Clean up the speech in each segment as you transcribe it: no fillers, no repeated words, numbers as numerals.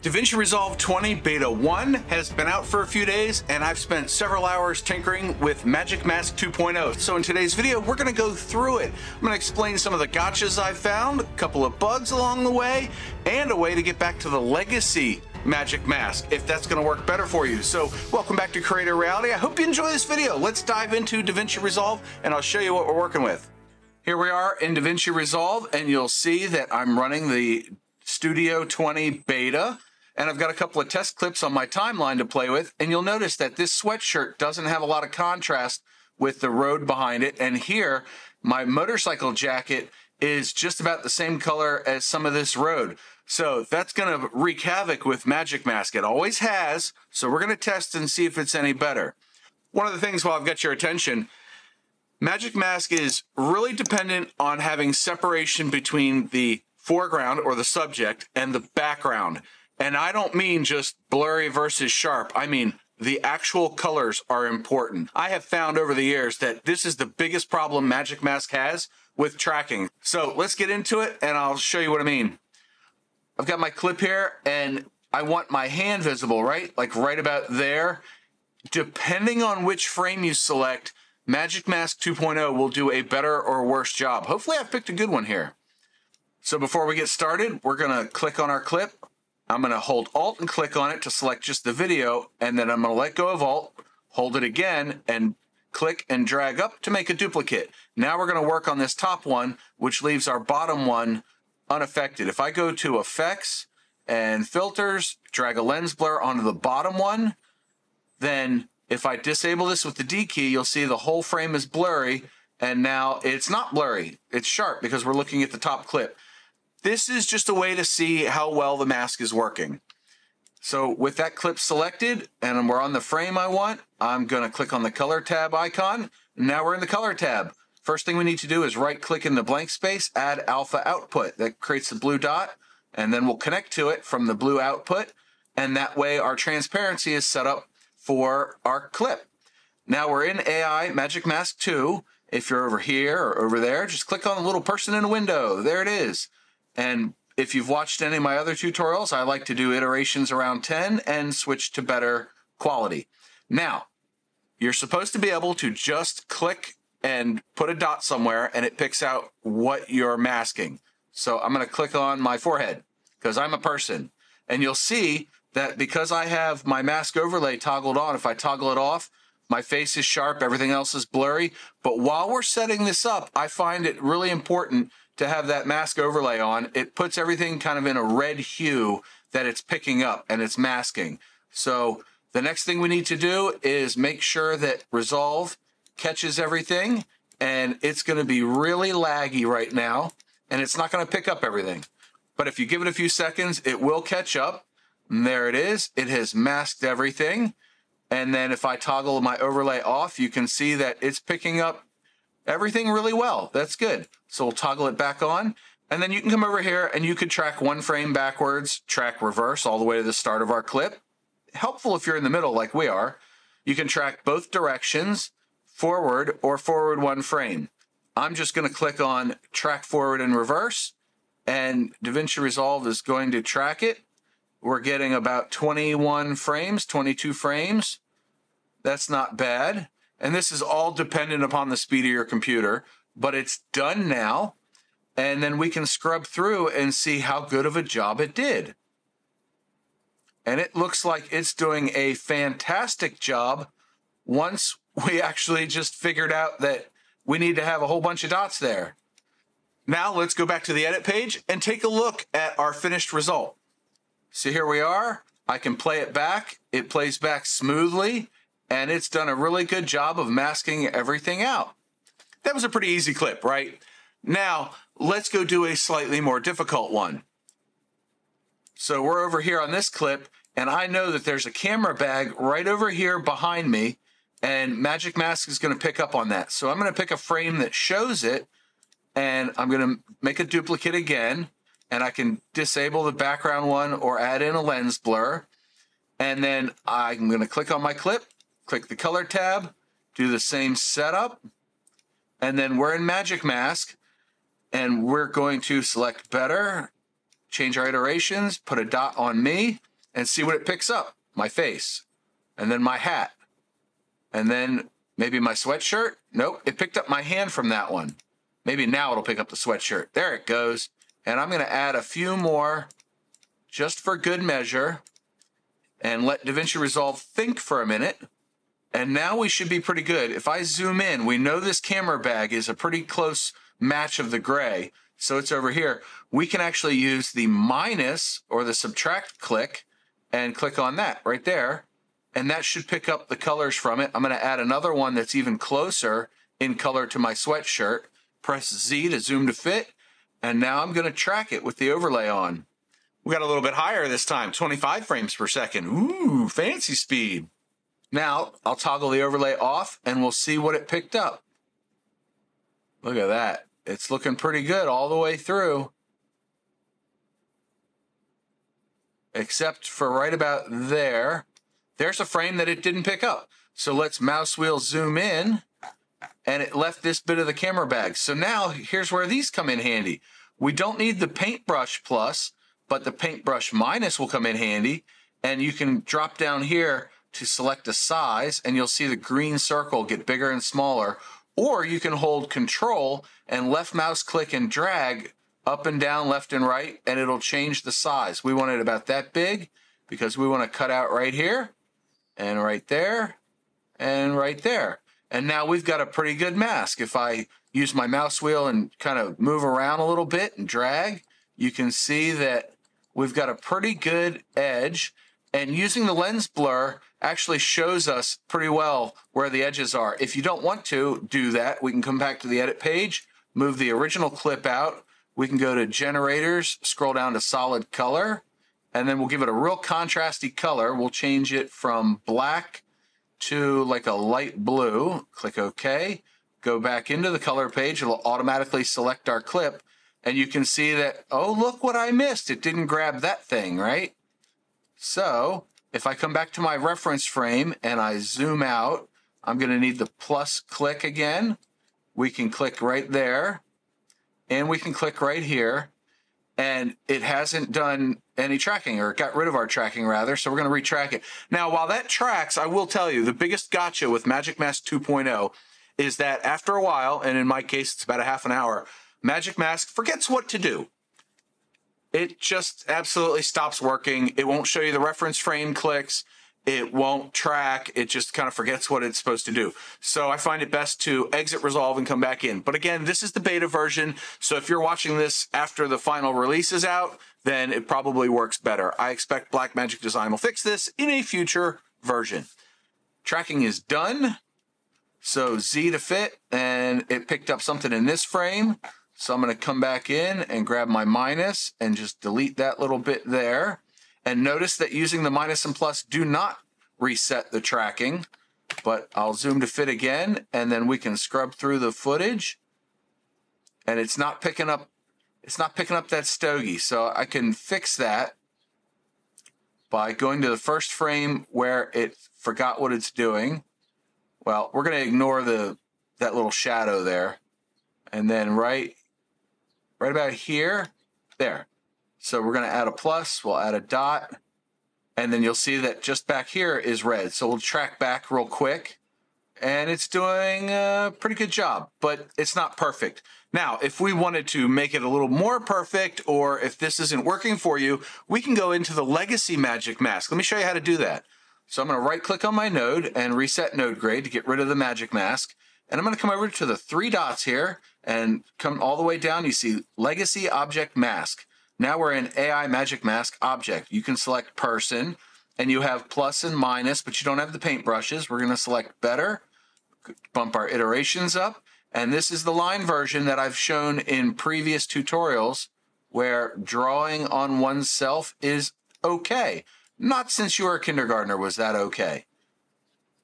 DaVinci Resolve 20 Beta 1 has been out for a few days, and I've spent several hours tinkering with Magic Mask 2.0. So in today's video, we're gonna go through it. I'm gonna explain some of the gotchas I found, a couple of bugs along the way, and a way to get back to the legacy Magic Mask, if that's gonna work better for you. So welcome back to CreatorReality. I hope you enjoy this video. Let's dive into DaVinci Resolve, and I'll show you what we're working with. Here we are in DaVinci Resolve, and you'll see that I'm running the Studio 20 Beta. And I've got a couple of test clips on my timeline to play with, and you'll notice that this sweatshirt doesn't have a lot of contrast with the road behind it. And here, my motorcycle jacket is just about the same color as some of this road. So that's gonna wreak havoc with Magic Mask. It always has, so we're gonna test and see if it's any better. One of the things, while I've got your attention, Magic Mask is really dependent on having separation between the foreground, or the subject, and the background. And I don't mean just blurry versus sharp. I mean, the actual colors are important. I have found over the years that this is the biggest problem Magic Mask has with tracking. So let's get into it, and I'll show you what I mean. I've got my clip here, and I want my hand visible, right? Like right about there. Depending on which frame you select, Magic Mask 2.0 will do a better or worse job. Hopefully I've picked a good one here. So before we get started, we're gonna click on our clip. I'm gonna hold Alt and click on it to select just the video, and then I'm gonna let go of Alt, hold it again, and click and drag up to make a duplicate. Now we're gonna work on this top one, which leaves our bottom one unaffected. If I go to Effects and Filters, drag a lens blur onto the bottom one, then if I disable this with the D key, you'll see the whole frame is blurry, and now it's not blurry, it's sharp because we're looking at the top clip. This is just a way to see how well the mask is working. So with that clip selected, and we're on the frame I want, I'm gonna click on the color tab icon. Now we're in the color tab. First thing we need to do is right click in the blank space, add alpha output. That creates the blue dot, and then we'll connect to it from the blue output. And that way our transparency is set up for our clip. Now we're in AI Magic Mask 2. If you're over here or over there, just click on the little person in a window. There it is. And if you've watched any of my other tutorials, I like to do iterations around 10 and switch to better quality. Now, you're supposed to be able to just click and put a dot somewhere, and it picks out what you're masking. So I'm gonna click on my forehead because I'm a person. And you'll see that because I have my mask overlay toggled on, if I toggle it off, my face is sharp, everything else is blurry. But while we're setting this up, I find it really important to have that mask overlay on. It puts everything kind of in a red hue that it's picking up and it's masking. So the next thing we need to do is make sure that Resolve catches everything, and it's gonna be really laggy right now, and it's not gonna pick up everything. But if you give it a few seconds, it will catch up. And there it is, it has masked everything. And then if I toggle my overlay off, you can see that it's picking up everything really well. That's good. So we'll toggle it back on. And then you can come over here and you could track one frame backwards, track reverse all the way to the start of our clip. Helpful if you're in the middle like we are. You can track both directions, forward or forward one frame. I'm just going to click on track forward and reverse, and DaVinci Resolve is going to track it. We're getting about 21 frames, 22 frames. That's not bad. And this is all dependent upon the speed of your computer, but it's done now. And then we can scrub through and see how good of a job it did. And it looks like it's doing a fantastic job once we actually just figured out that we need to have a whole bunch of dots there. Now let's go back to the edit page and take a look at our finished result. So here we are. I can play it back. It plays back smoothly, and it's done a really good job of masking everything out. That was a pretty easy clip, right? Now, let's go do a slightly more difficult one. So we're over here on this clip, and I know that there's a camera bag right over here behind me, and Magic Mask is gonna pick up on that. So I'm gonna pick a frame that shows it, and I'm gonna make a duplicate again, and I can disable the background one or add in a lens blur. And then I'm gonna click on my clip, click the color tab, do the same setup, and then we're in Magic Mask, and we're going to select better, change our iterations, put a dot on me, and see what it picks up. My face, and then my hat, and then maybe my sweatshirt. Nope, it picked up my hand from that one. Maybe now it'll pick up the sweatshirt. There it goes. And I'm gonna add a few more just for good measure and let DaVinci Resolve think for a minute. And now we should be pretty good. If I zoom in, we know this camera bag is a pretty close match of the gray. So it's over here. We can actually use the minus or the subtract click and click on that right there. And that should pick up the colors from it. I'm gonna add another one that's even closer in color to my sweatshirt. Press Z to zoom to fit. And now I'm gonna track it with the overlay on. We got a little bit higher this time, 25 frames per second. Ooh, fancy speed. Now I'll toggle the overlay off and we'll see what it picked up. Look at that. It's looking pretty good all the way through. Except for right about there. There's a frame that it didn't pick up. So let's mouse wheel zoom in, and it left this bit of the camera bag. So now here's where these come in handy. We don't need the paintbrush plus, but the paintbrush minus will come in handy. And you can drop down here to select a size, and you'll see the green circle get bigger and smaller. Or you can hold control and left mouse click and drag up and down, left and right, and it'll change the size. We want it about that big because we want to cut out right here and right there and right there. And now we've got a pretty good mask. If I use my mouse wheel and kind of move around a little bit and drag, you can see that we've got a pretty good edge. And using the lens blur actually shows us pretty well where the edges are. If you don't want to do that, we can come back to the edit page, move the original clip out. We can go to generators, scroll down to solid color, and then we'll give it a real contrasty color. We'll change it from black to like a light blue. Click OK. Go back into the color page. It'll automatically select our clip. And you can see that, oh, look what I missed. It didn't grab that thing, right? So if I come back to my reference frame and I zoom out, I'm going to need the plus click again. We can click right there, and we can click right here. And it hasn't done any tracking, or it got rid of our tracking rather, so we're going to retrack it. Now, while that tracks, I will tell you the biggest gotcha with Magic Mask 2.0 is that after a while, and in my case, it's about a half an hour, Magic Mask forgets what to do. It just absolutely stops working. It won't show you the reference frame clicks. It won't track. It just kind of forgets what it's supposed to do. So I find it best to exit Resolve and come back in. But again, this is the beta version. So if you're watching this after the final release is out, then it probably works better. I expect Blackmagic Design will fix this in a future version. Tracking is done. So Z to fit, and it picked up something in this frame. So I'm going to come back in and grab my minus and just delete that little bit there. And notice that using the minus and plus do not reset the tracking, but I'll zoom to fit again, and then we can scrub through the footage. And it's not picking up that stogie. So I can fix that by going to the first frame where it forgot what it's doing. Well, we're going to ignore that little shadow there. And then right about here, there. So we're going to add a plus, we'll add a dot, and then you'll see that just back here is red. So we'll track back real quick, and it's doing a pretty good job, but it's not perfect. Now, if we wanted to make it a little more perfect, or if this isn't working for you, we can go into the legacy Magic Mask. Let me show you how to do that. So I'm going to right-click on my node and reset node grade to get rid of the Magic Mask. And I'm going to come over to the three dots here and come all the way down. You see Legacy Object Mask. Now we're in AI Magic Mask Object. You can select Person, and you have plus and minus, but you don't have the paintbrushes. We're going to select Better, bump our iterations up. And this is the line version that I've shown in previous tutorials where drawing on oneself is okay. Not since you were a kindergartner was that okay.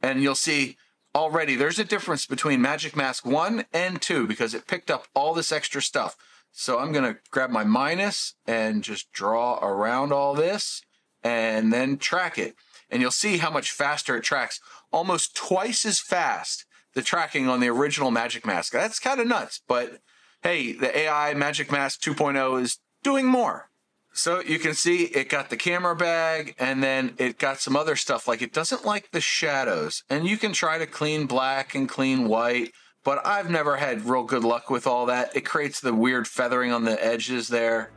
And you'll see already, there's a difference between Magic Mask 1 and 2 because it picked up all this extra stuff. So I'm going to grab my minus and just draw around all this and then track it. And you'll see how much faster it tracks. Almost twice as fast, the tracking on the original Magic Mask. That's kind of nuts, but hey, the AI Magic Mask 2.0 is doing more. So you can see it got the camera bag, and then it got some other stuff. Like, it doesn't like the shadows, and you can try to clean black and clean white, but I've never had real good luck with all that. It creates the weird feathering on the edges there.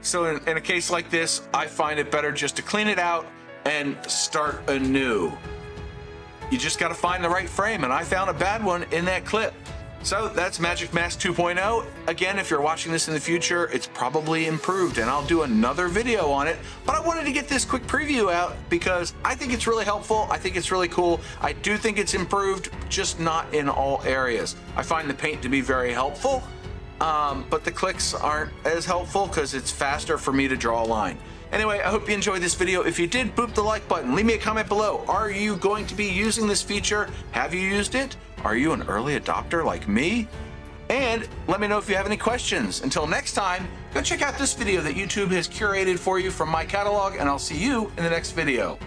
So in a case like this, I find it better just to clean it out and start anew. You just gotta find the right frame, and I found a bad one in that clip. So that's Magic Mask 2.0. Again, if you're watching this in the future, it's probably improved and I'll do another video on it, but I wanted to get this quick preview out because I think it's really helpful. I think it's really cool. I do think it's improved, just not in all areas. I find the paint to be very helpful, but the clicks aren't as helpful because it's faster for me to draw a line. Anyway, I hope you enjoyed this video. If you did, boop the like button. Leave me a comment below. Are you going to be using this feature? Have you used it? Are you an early adopter like me? And let me know if you have any questions. Until next time, go check out this video that YouTube has curated for you from my catalog, and I'll see you in the next video.